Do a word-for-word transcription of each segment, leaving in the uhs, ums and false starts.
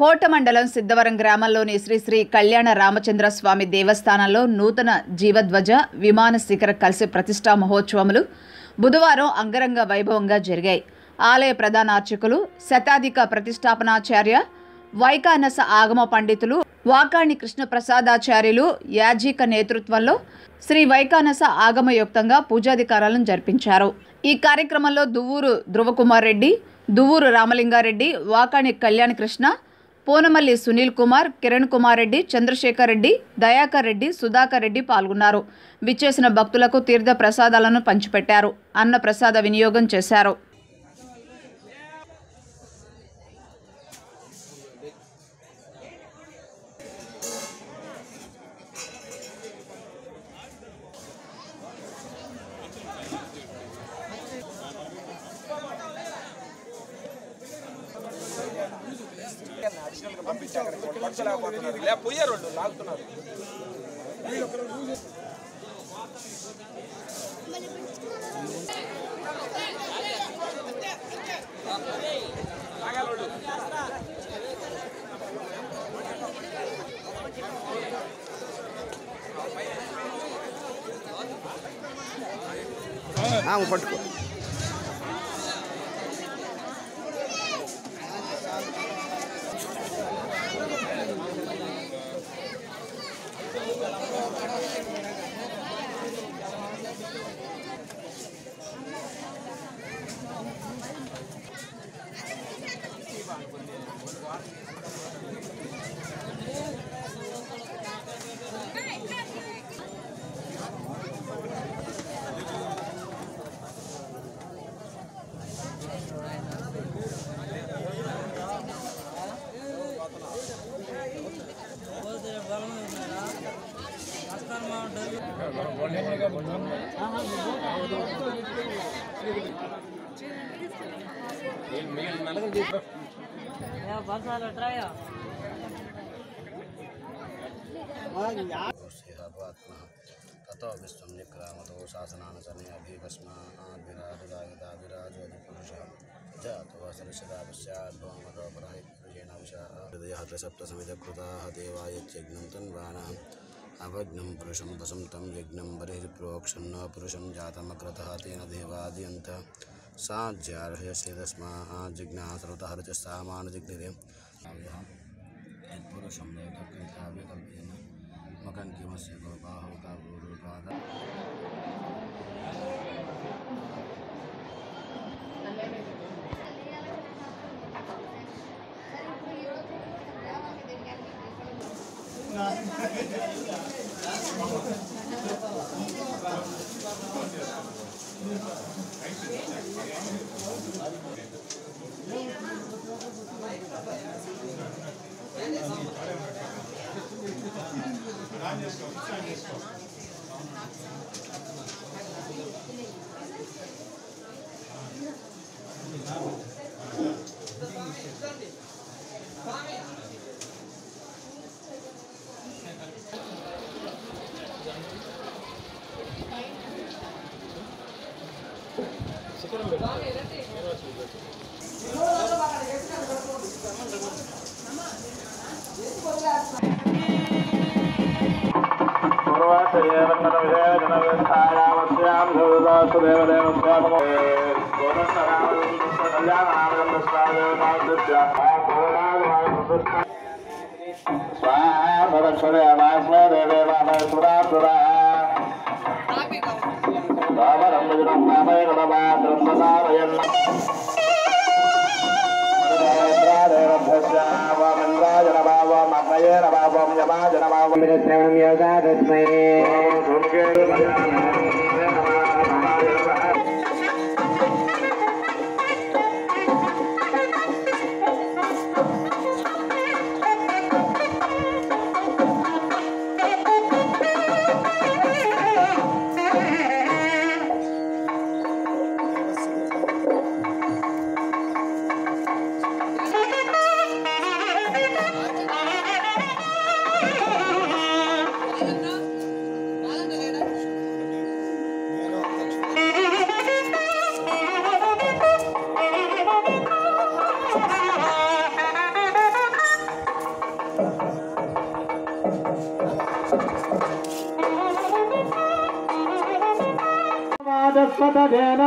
కోట మండలం సిద్ధవరం గ్రామంలోని శ్రీశ్రీ కళ్యాణ రామచంద్రస్వామి దేవస్థానంలో నూతన జీవథ్వజ విమాన శిఖర కలిసి ప్రతిష్టా మహోత్సవములు బుధవారం అంగరంగ వైభవంగా జరిగాయి. ఆలయ ప్రధాన అర్చకులు శతాధిక ప్రతిష్టాపనాచార్య వైకానస ఆగమ పండితులు వాకాణి కృష్ణప్రసాదాచార్యులు యాజీక నేతృత్వంలో శ్రీ వైకానస ఆగమయుక్తంగా పూజాధికారాలను జరిపించారు. ఈ కార్యక్రమంలో దువ్వూరు థృవకుమార్ రెడ్డి, దువ్వూరు రామలింగారెడ్డి, వాకాణి కళ్యాణ్ కృష్ణ, పూనమల్లి సునీల్ కుమార్, కిరణ్ కుమార్ రెడ్డి, చంద్రశేఖరరెడ్డి, దయాకరరెడ్డి, సుధాకర్ రెడ్డి పాల్గొన్నారు. విచ్చేసిన భక్తులకు తీర్థ ప్రసాదాలను పంచిపెట్టారు. అన్న ప్రసాద వినియోగం చేశారు. పట్టుకో ృతాయ అవజ్ఞం పురుషం వసంతం యజ్ఞం బరిప్రోక్షం న పురుషం జాతమగ్రత తేన దేవాద్యంత సా జార్హయసే తస్మా జిజ్ఞాసృతహరిత సామాను జిగ్నిరే యత్పురుషం లేకృతావికల్పేన మకంకిమస్య గోపాహోకాపాద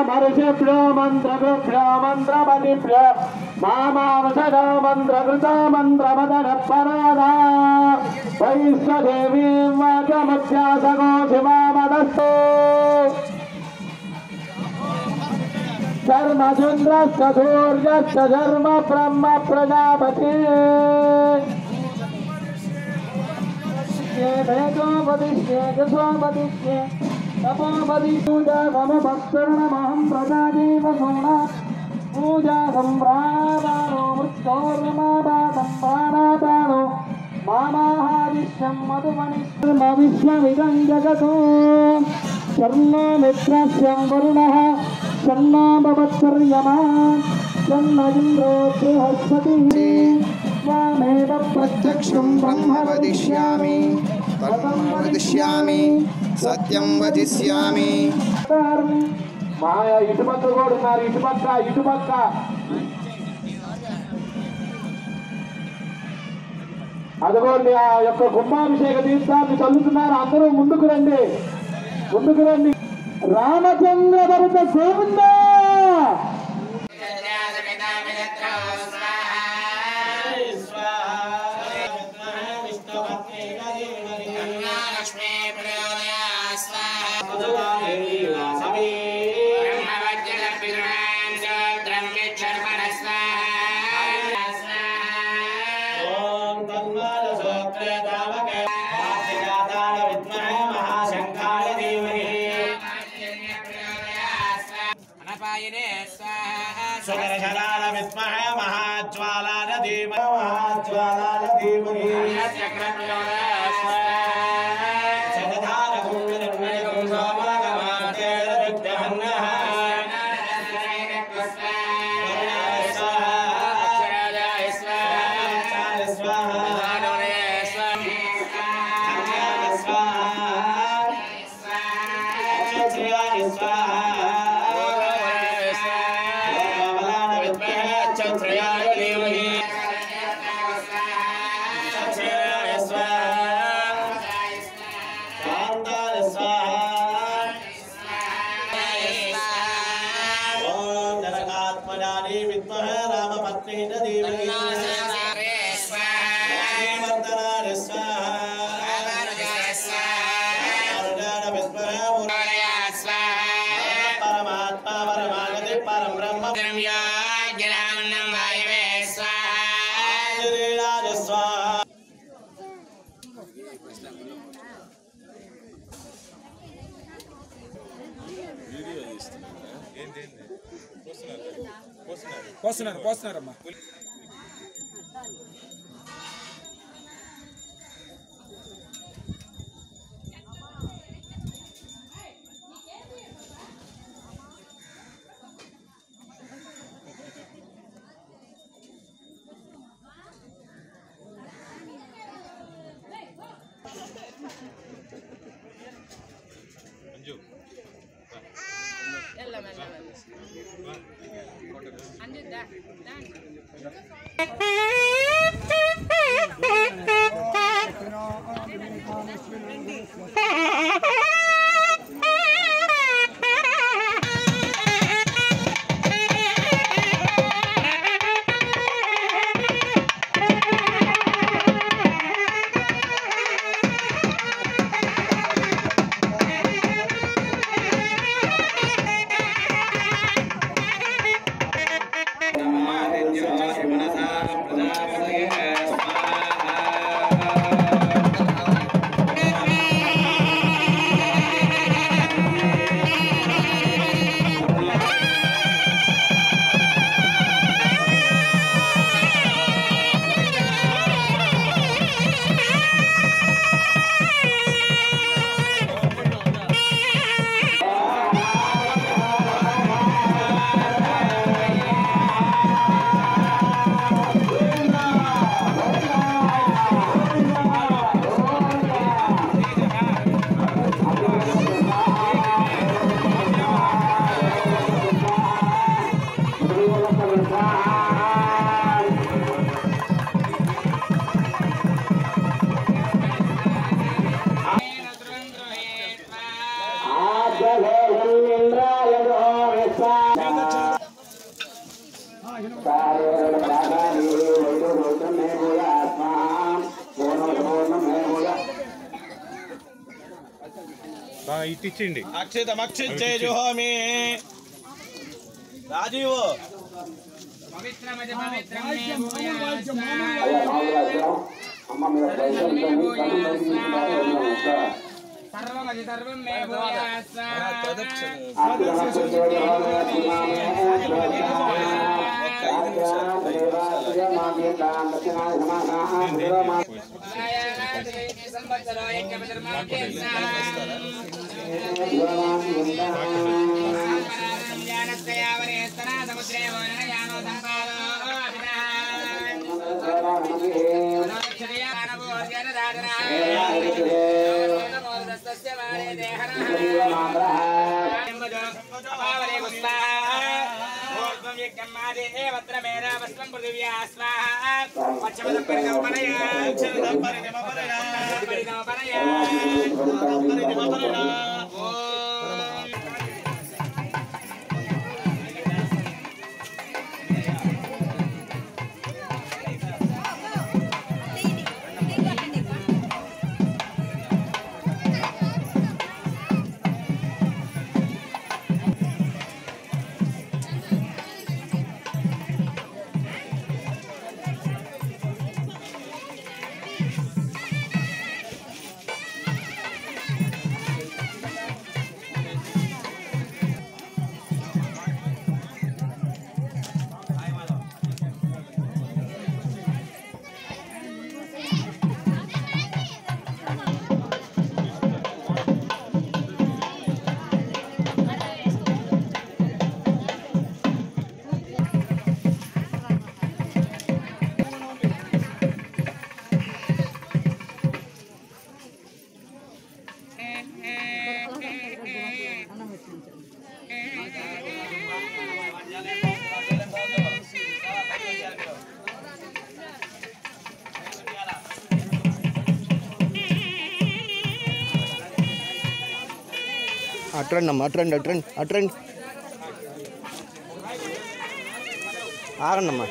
మరుషిభ్యో మంత్రభ్యో మంత్రమణిభ్యో మామావసద మంత్రకృత మంత్రమదన పరాదా వైశ్వదేవీం వాక్యమధ్యాసగో శివామదస్తు ధర్మచంద్రస్య సూర్యస్య ధర్మ బ్రహ్మ ప్రజాపతి తపోపదిష్యేజసోపదిష్యేతపోపదిష్యూజమభక్తుర్నమహం ప్రజాదేవ సోనా పూజా సంభ్రాణాపానో మృత్యోర్నమాపాసం ప్రాణాపానో మామాహాదిశ్యం మధుమనిష్మ విశ్వమిదం జగతో శర్ణో మిత్రస్యం వరుణః శర్ణో భవత్సర్యమా శర్ణ ఇంద్రో బృహస్పతి వామేవ ప్రత్యక్షం బ్రహ్మ వదిష్యామి తత్వం వదిష్యామి సత్యం వదిష్యామి. మాయా ఇటుపక్క కూడా ఉన్నారు, ఇటుపక్క ఇటుపక్క అదిగోండి ఆ యొక్క కుంభాభిషేక తీర్థాన్ని చల్లుతున్నారు. అందరూ ముందుకు రండి, ముందుకు రండి. రామచంద్ర భరత గోవింద పోస్తున్నారు పోస్తున్నారమ్మా. ఇచ్చిండి అక్షితం అక్షిచ్చే జోమి రాజీవ్ పవిత్రమది పవిత్రమే సర్వమది సర్వం మే భూయాస్స అట్రండమ్మా అట్రండి అట్రండి అట్రండి ఆగండమ్మా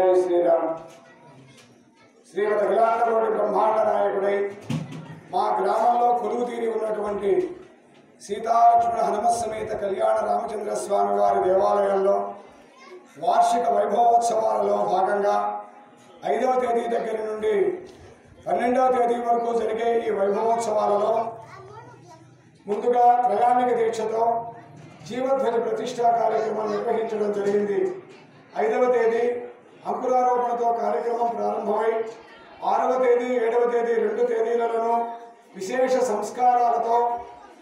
జయ శ్రీరామ్. శ్రీమతి కిలాండకోటి బ్రహ్మాండ నాయకుడై మా గ్రామంలో కొలువు తీరి ఉన్నటువంటి సీతాలక్ష్మణ హనుమత్సమేత కళ్యాణ రామచంద్రస్వామి వారి దేవాలయంలో వార్షిక వైభవోత్సవాలలో భాగంగా ఐదవ తేదీ దగ్గర నుండి పన్నెండవ తేదీ వరకు జరిగే ఈ వైభవోత్సవాలలో ముందుగా ప్రయాణిక దీక్షతో జీవథ్వజ ప్రతిష్టా కార్యక్రమం నిర్వహించడం జరిగింది. ఐదవ తేదీ అంకురారోపణతో కార్యక్రమం ప్రారంభమై ఆరవ తేదీ ఏడవ తేదీ రెండు తేదీలలోనూ విశేష సంస్కారాలతో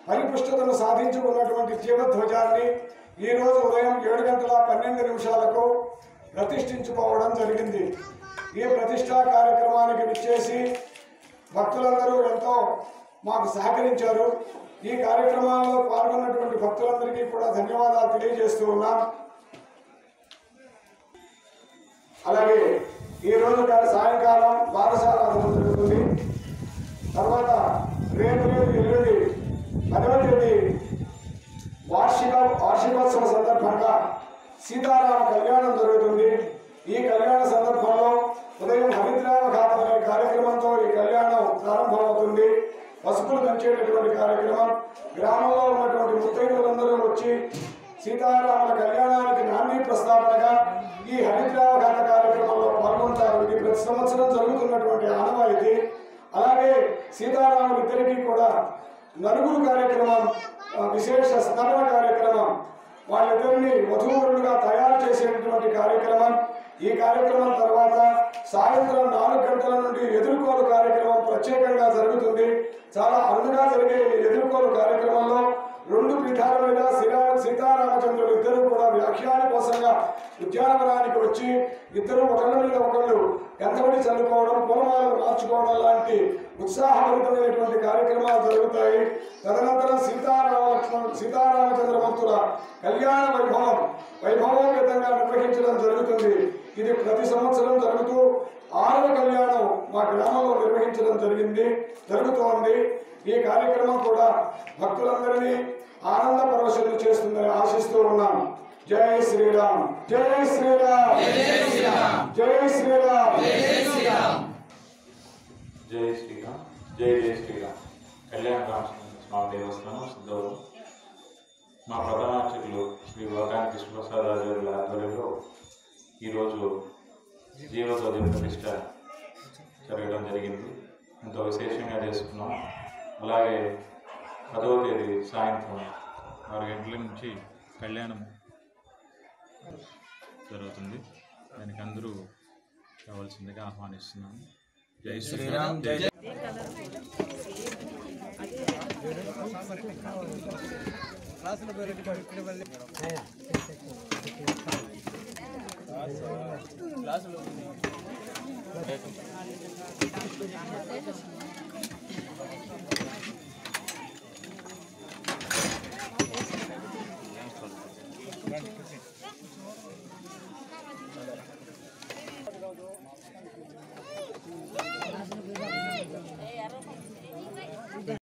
పరిపుష్టతను సాధించుకున్నటువంటి జీవధ్వజాన్ని ఈరోజు ఉదయం ఏడు గంటల పన్నెండు నిమిషాలకు ప్రతిష్ఠించుకోవడం జరిగింది. ఈ ప్రతిష్టా కార్యక్రమానికి విచ్చేసి భక్తులందరూ ఎంతో మాకు సహకరించారు. ఈ కార్యక్రమాల్లో పాల్గొన్నటువంటి భక్తులందరికీ కూడా ధన్యవాదాలు తెలియజేస్తూ ఉన్నాం. అలాగే ఈరోజు సాయంకాలం బారసాల జరుగుతుంది. తర్వాత రేపు రేపు ఎల్లుండి పదవ తేదీ వార్షిక వార్షికోత్సవ సందర్భంగా సీతారామ కళ్యాణం జరుగుతుంది. ఈ కళ్యాణ సందర్భంలో ఉదయం హరిద్రావఘాతం అనే కార్యక్రమంతో ఈ కళ్యాణం ప్రారంభమవుతుంది. పసుపులు దంచేటటువంటి కార్యక్రమం, గ్రామంలో ఉన్నటువంటి ముత్తైదులందరూ వచ్చి సీతారాముల కళ్యాణానికి నాంది ప్రస్తావనగా ఈ హరిద్రావఘాత కార్యక్రమంలో పాల్గొంటారు. ఇది ప్రతి సంవత్సరం జరుగుతున్నటువంటి ఆనవాయితీ. అలాగే సీతారాములిద్దరికీ కూడా నలుగురు కార్యక్రమం, విశేష స్థాపన కార్యక్రమం, వాళ్ళిద్దరిని వధూవరులుగా తయారు చేసేటటువంటి కార్యక్రమం. ఈ కార్యక్రమం తర్వాత సాయంత్రం నాలుగు గంటల నుండి ఎదుర్కోలు కార్యక్రమం ప్రత్యేకంగా జరుగుతుంది. చాలా అరుదుగా జరిగే ఎదుర్కోలు కార్యక్రమంలో రెండు పీఠాల మీద శ్రీరా సీతారామచంద్రులు ఇద్దరు కూడా వ్యాఖ్యాన కోసంగా ఉద్యానవనానికి వచ్చి ఇద్దరు ఒకళ్ళ మీద ఒకళ్ళు గంతబడి చల్లుకోవడం, పూలమాలను మార్చుకోవడం లాంటి ఉత్సాహభరితమైనటువంటి కార్యక్రమాలు జరుగుతాయి. తదనంతరం సీతారామలక్ష్మణ సీతారామచంద్రమూర్తుల కళ్యాణ వైభవం వైభవోపేతంగా నిర్వహించడం జరుగుతుంది. ఇది ప్రతి సంవత్సరం జరుగుతూ ఆరవ కళ్యాణం మా గ్రామంలో నిర్వహించడం జరిగింది జరుగుతోంది. ఈ కార్యక్రమం కూడా భక్తులందరినీ ఆనంద పరవశులు చేస్తుందని ఆశిస్తూ ఉన్నాను. జై శ్రీరామ్, జై శ్రీరామ్, జై శ్రీరామ్, జై శ్రీరామ్, జై జై శ్రీరామ్. కళ్యాణ రామచంద్ర స్వామి దేవస్థానం సిద్ధవరం మా ప్రధానార్చకులు శ్రీ వాకాని కృష్ణప్రసాద్ రాజుల ఆధ్వర్యంలో ఈరోజు జీవథ్వజ ప్రతిష్ట జరగడం జరిగింది. ఎంతో విశేషంగా చేసుకున్నాం. అలాగే పదవ తేదీ సాయంత్రం ఆరు గంటల నుంచి కళ్యాణం జరుగుతుంది. దానికి అందరూ కావాల్సిందిగా ఆహ్వానిస్తున్నాము. జై శ్రీరామ్, జై జై